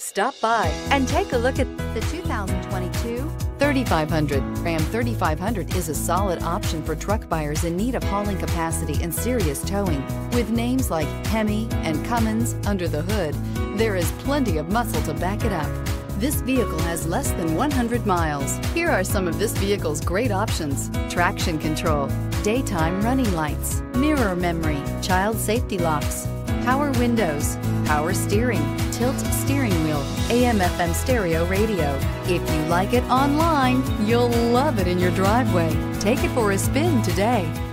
Stop by and take a look at the 2022 3500. Ram 3500 is a solid option for truck buyers in need of hauling capacity and serious towing. With names like Hemi and Cummins under the hood, there is plenty of muscle to back it up. This vehicle has less than 100 miles. Here are some of this vehicle's great options: traction control, daytime running lights, mirror memory, child safety locks, power windows, power steering, tilt steering wheel, AM/FM stereo radio. If you like it online, you'll love it in your driveway. Take it for a spin today.